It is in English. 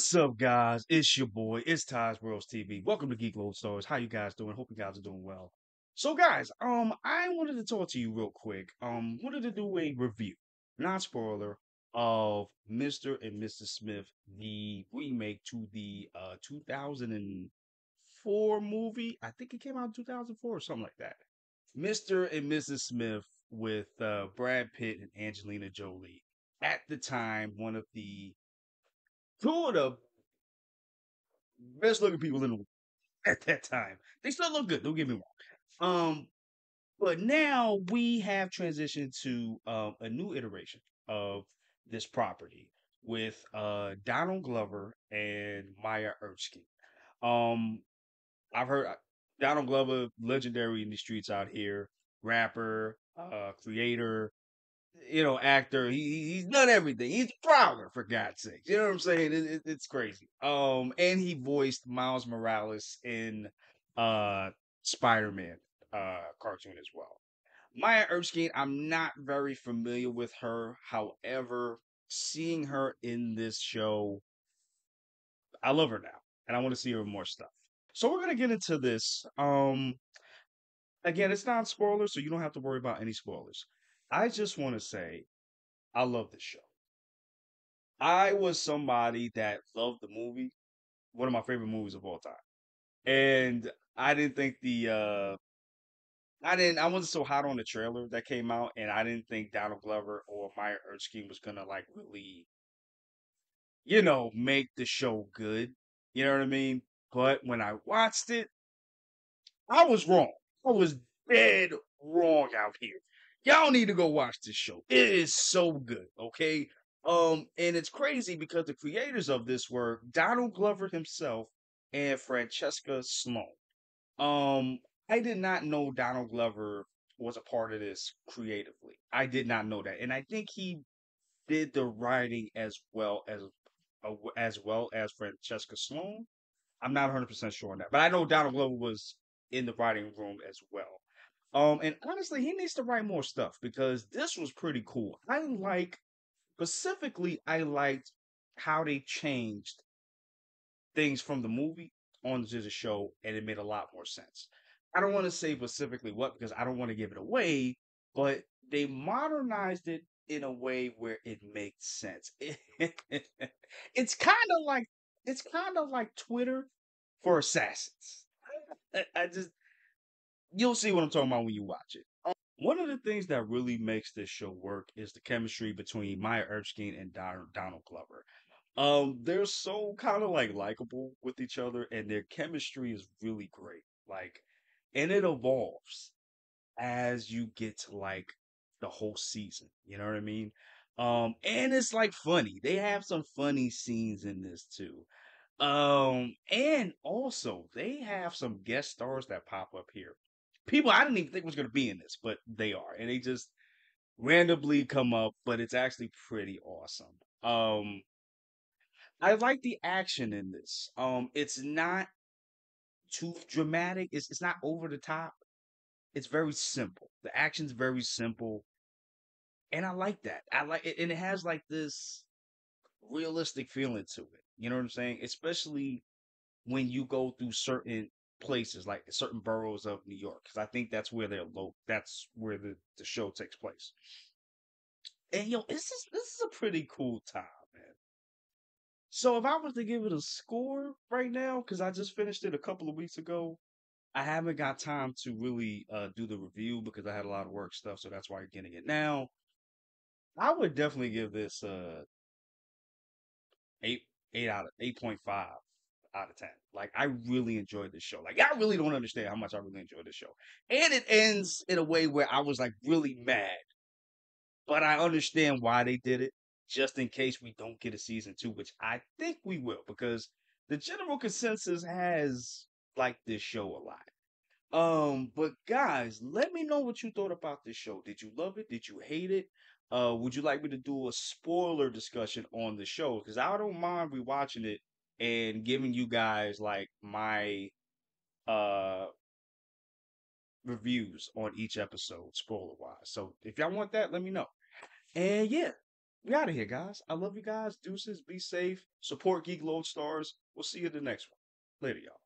What's up, guys? It's your boy. It's Tai's Worlds TV. Welcome to Geek Lodestars. How you guys doing? Hope you guys are doing well. So, guys, I wanted to talk to you real quick. Wanted to do a review, non-spoiler, of Mr. and Mrs. Smith, the remake to the 2004 movie. I think it came out in 2004 or something like that. Mr. and Mrs. Smith with Brad Pitt and Angelina Jolie. At the time, two of the best looking people in the world at that time. They still look good, don't get me wrong. But now we have transitioned to a new iteration of this property with Donald Glover and Maya Erskine. I've heard Donald Glover, legendary in the streets out here, rapper, creator, actor. He's done everything. He's a prowler, for God's sake. You know what I'm saying? It's crazy. And he voiced Miles Morales in Spider-Man cartoon as well. Maya Erskine, I'm not very familiar with her. However, seeing her in this show, I love her now, and I want to see her in more stuff. So we're gonna get into this. Again, it's not spoilers, so you don't have to worry about any spoilers. I just want to say, I love this show. I was somebody that loved the movie, one of my favorite movies of all time, and I didn't think I wasn't so hot on the trailer that came out, and I didn't think Donald Glover or Maya Erskine was gonna really, make the show good. You know what I mean? But when I watched it, I was wrong. I was dead wrong out here. Y'all need to go watch this show. It is so good, okay? And it's crazy because the creators of this were Donald Glover himself and Francesca Sloan. I did not know Donald Glover was a part of this creatively. I did not know that. And I think he did the writing as well as Francesca Sloan. I'm not 100% sure on that. But I know Donald Glover was in the writing room as well. And honestly, he needs to write more stuff because this was pretty cool. I liked how they changed things from the movie onto the show, and it made a lot more sense. I don't want to say specifically what because I don't want to give it away, but they modernized it in a way where it makes sense. It's kind of like Twitter for assassins. You'll see what I'm talking about when you watch it. One of the things that really makes this show work is the chemistry between Maya Erskine and Donald Glover. They're so kind of likable with each other, and their chemistry is really great. And it evolves as you get to the whole season. You know what I mean? And it's funny. They have some funny scenes in this too. And also they have some guest stars that pop up here. People I didn't even think was going to be in this, but they are. And they just randomly come up, but it's actually pretty awesome. I like the action in this. It's not too dramatic. It's not over the top. It's very simple. The action's very simple. And I like that. I like it. And it has this realistic feeling to it. You know what I'm saying? Especially when you go through certain places, like certain boroughs of New York, because I think that's where the show takes place. And this is a pretty cool time, man. So if I was to give it a score right now, because I just finished it a couple of weeks ago, I haven't got time to really do the review because I had a lot of work stuff, so that's why you're getting it now. I would definitely give this 8.5 out of 10. I really enjoyed this show. I really don't understand how much I really enjoyed this show. And it ends in a way where I was really mad, but I understand why they did it, just in case we don't get a season 2, which I think we will, because the general consensus has liked this show a lot. But guys, let me know what you thought about this show. Did you love it? Did you hate it? Would you like me to do a spoiler discussion on the show? Because I don't mind rewatching it and giving you guys my reviews on each episode, spoiler wise. So if y'all want that, let me know. And yeah, we out of here, guys. I love you guys. Deuces. Be safe. Support Geek Lodestars. We'll see you in the next one. Later, y'all.